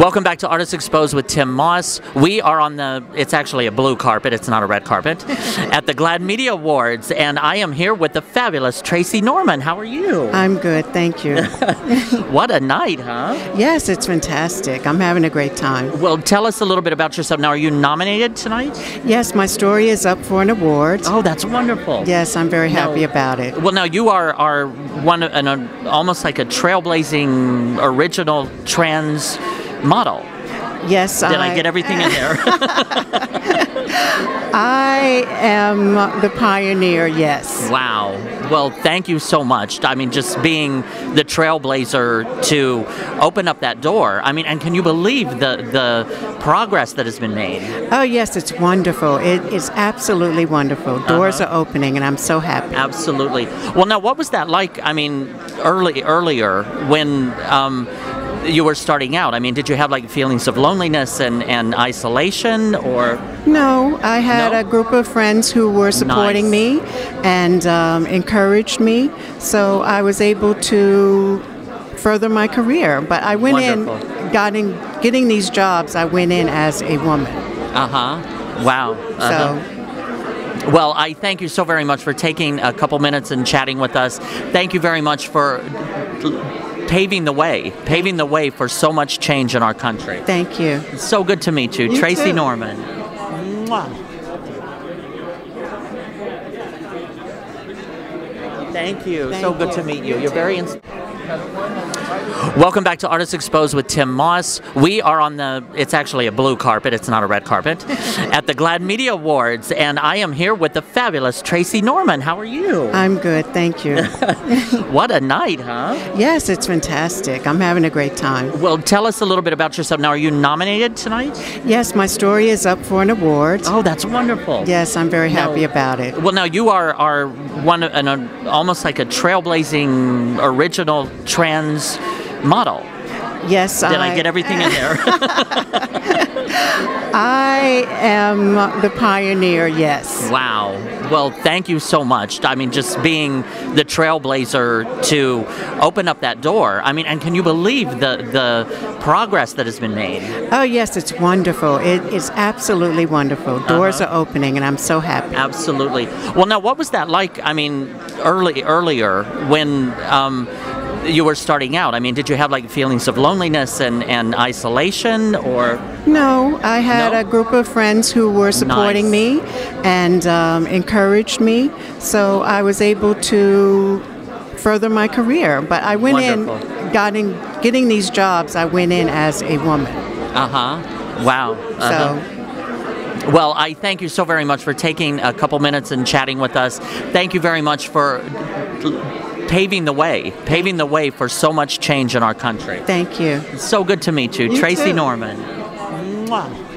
Welcome back to Artists Exposed with Tym Moss. We are on the, it's actually a blue carpet, it's not a red carpet, at the GLAAD Media Awards, and I am here with the fabulous Tracey Norman. How are you? I'm good, thank you. What a night, huh? Yes, it's fantastic. I'm having a great time. Well, tell us a little bit about yourself. Now, are you nominated tonight? Yes, my story is up for an award. Oh, that's wonderful. Yes, I'm very happy about it. Well, now you are one, almost like a trailblazing, original trans model. Yes. Did I get everything in there? I am the pioneer, yes. Wow. Well, thank you so much. I mean, just being the trailblazer to open up that door. I mean, and can you believe the progress that has been made? Oh, yes, it's wonderful. It is absolutely wonderful. Doors are opening, and I'm so happy. Absolutely. Well, now, what was that like? I mean, earlier when you were starting out. I mean, did you have like feelings of loneliness and isolation, or? No, I had a group of friends who were supporting me and encouraged me, so I was able to further my career. But I went in, getting these jobs, I went in as a woman. Wow. So. Well, I thank you so very much for taking a couple minutes and chatting with us. Thank you very much for paving the way for so much change in our country. Thank you. It's so good to meet you, Tracey Norman. Mwah. Thank you. Thank you. So good to meet you. You're very inspiring. Welcome back to Artists Exposed with Tym Moss. We are on the, it's actually a blue carpet, it's not a red carpet, at the GLAAD Media Awards, and I am here with the fabulous Tracey Norman. How are you? I'm good, thank you. What a night, huh? Yes, it's fantastic. I'm having a great time. Well, tell us a little bit about yourself. Now, are you nominated tonight? Yes, my story is up for an award. Oh, that's wonderful. Yes, I'm very happy about it. Well, now, you are one, almost like a trailblazing, original, trans model. Yes. Did I get everything in there? I am the pioneer, yes. Wow. Well, thank you so much. I mean, just being the trailblazer to open up that door. I mean, and can you believe the progress that has been made? Oh, yes, it's wonderful. It is absolutely wonderful. Doors are opening, and I'm so happy. Absolutely. Well, now, what was that like? I mean, earlier when you were starting out. I mean, did you have like feelings of loneliness and isolation, or? No, I had a group of friends who were supporting me and encouraged me, so I was able to further my career. But I went in, getting these jobs, I went in as a woman. Wow. So. Well, I thank you so very much for taking a couple minutes and chatting with us. Thank you very much for paving the way for so much change in our country. Thank you. It's so good to meet you, Tracey Norman. Mwah.